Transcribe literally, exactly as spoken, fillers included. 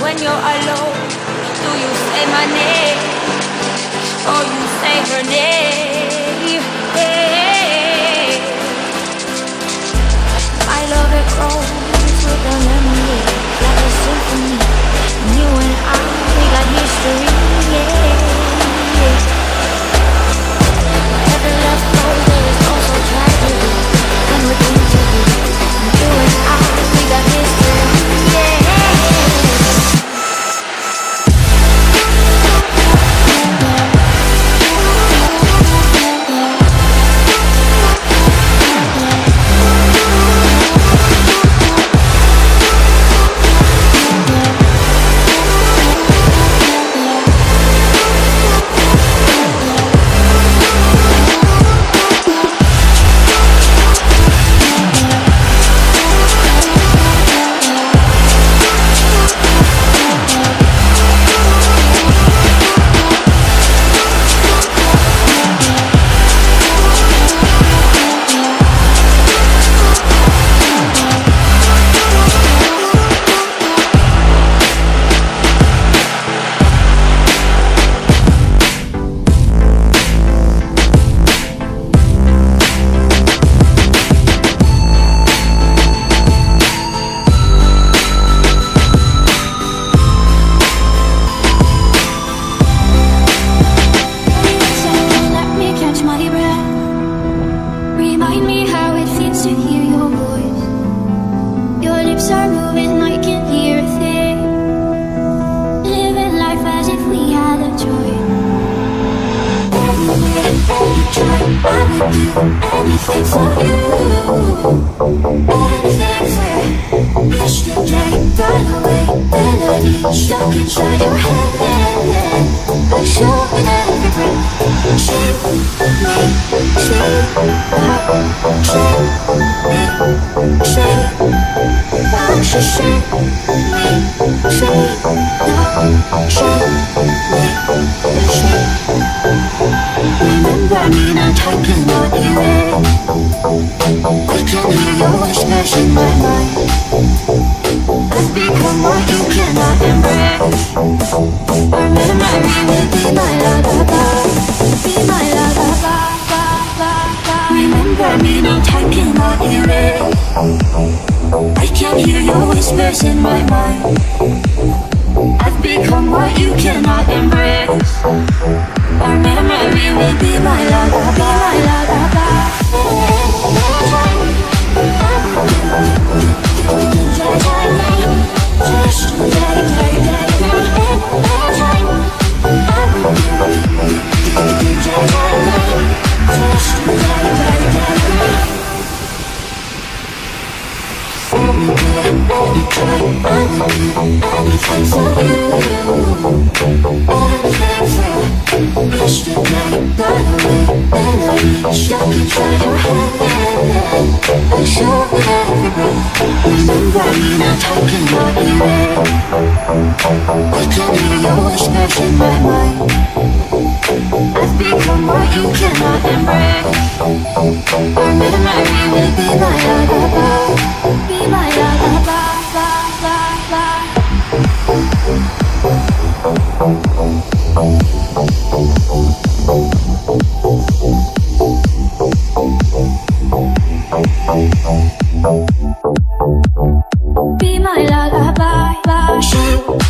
When you're alone, do you say my name, or you say her name? Hey. I love it grows with a memory, like a symphony. And you and I, we got history. Yeah. Every love goes, there is also tragedy. When we're into it, and you and I, we got history. Yeah. Let's go. Be my lullaby, by you.